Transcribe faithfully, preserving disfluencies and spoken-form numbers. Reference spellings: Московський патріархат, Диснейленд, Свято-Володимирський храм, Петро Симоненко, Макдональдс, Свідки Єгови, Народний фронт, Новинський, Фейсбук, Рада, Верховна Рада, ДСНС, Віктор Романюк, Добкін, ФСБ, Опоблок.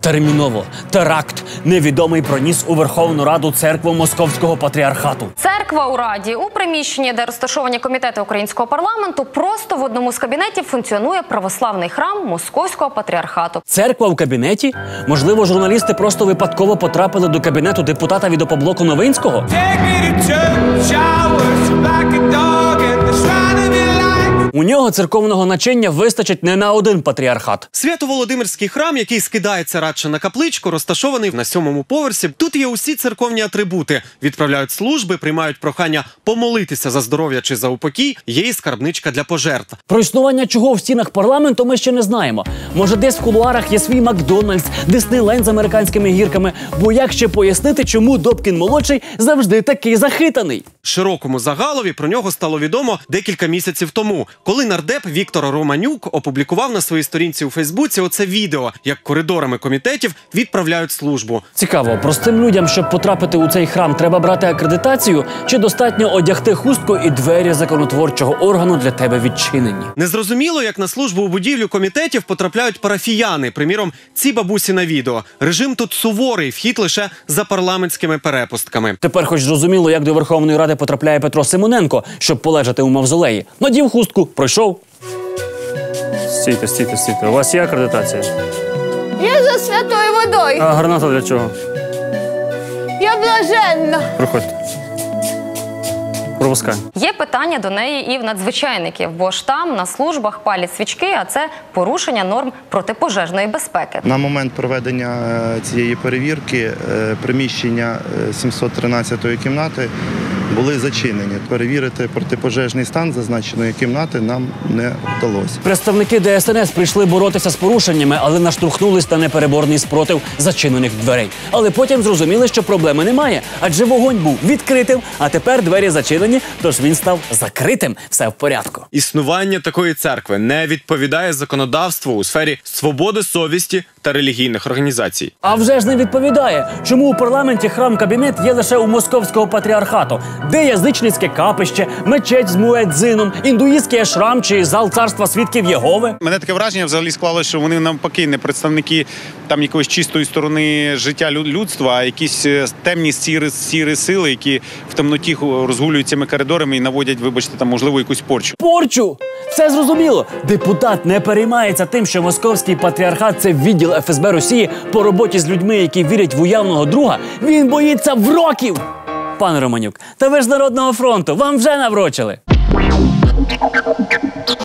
Терміново. Теракт невідомий проніс у Верховну Раду церкву Московського патріархату. Церква у Раді. У приміщенні, де розташовані комітети українського парламенту, просто в одному з кабінетів функціонує православний храм Московського патріархату. Церква в кабінеті? Можливо, журналісти просто випадково потрапили до кабінету депутата від опоблоку Новинського? У нього церковного начиння вистачить не на один патріархат. Свято-Володимирський храм, який скидається радше на капличку, розташований на сьомому поверсі. Тут є усі церковні атрибути. Відправляють служби, приймають прохання помолитися за здоров'я чи за упокій, є і скарбничка для пожертв. Про існування чого в стінах парламенту ми ще не знаємо. Може, десь в кулуарах є свій Макдональдс, Диснейленд з американськими гірками. Бо як ще пояснити, чому Добкін-молодший завжди такий захитаний? Широкому загалові про нього стало відомо декілька місяців тому, коли нардеп Віктор Романюк опублікував на своїй сторінці у Фейсбуці оце відео, як коридорами комітетів відправляють службу. Цікаво, простим людям, щоб потрапити у цей храм, треба брати акредитацію? Чи достатньо одягти хустку і двері законотворчого органу для тебе відчинені? Незрозуміло, як на службу у будівлю комітетів потрапляють парафіяни, приміром, ці бабусі на відео. Режим тут суворий, вхід лише за парламентськими перепустками. Тепер хоч зрозуміло, як до Верховної Ради потрапляє Петро Симоненко, щоб полежати у мавзолеї. Надів хустку, пройшов. Стійте, стійте, стійте. У вас є акредитація? Я за святою водою. А граната для чого? Я блаженна. Проходьте. Пропускай. Є питання до неї і в надзвичайників, бо ж там на службах палять свічки, а це порушення норм протипожежної безпеки. На момент проведення цієї перевірки приміщення сімсот тринадцятої кімнати були зачинені. Перевірити протипожежний стан зазначеної кімнати нам не вдалося. Представники Д С Н С прийшли боротися з порушеннями, але наштовхнулись на непереборний спротив зачинених дверей. Але потім зрозуміли, що проблеми немає, адже вогонь був відкритим, а тепер двері зачинені, тож він став закритим. Все в порядку. Існування такої церкви не відповідає законодавству у сфері свободи совісті та релігійних організацій. А вже ж не відповідає. Чому у парламенті храм-кабінет є лише у Московського патріархату? Де язичницьке капище, мечеть з муедзином, індуїстський ашрам чи зал царства свідків Єгови? Мене таке враження взагалі склалося, що вони навпаки не представники там якоїсь чистої сторони життя людства, а якісь темні сірі, сірі сили, які в темноті розгулюють цими коридорами і наводять, вибачте, там, можливо, якусь порчу. Порчу? Все зрозуміло. Депутат не переймається тим, що Московський патріархат – це відділ Ф С Б Росії по роботі з людьми, які вірять в уявного друга. Він боїться вроків! Пане Романюк, та ви ж з Народного фронту, вам вже наврочили.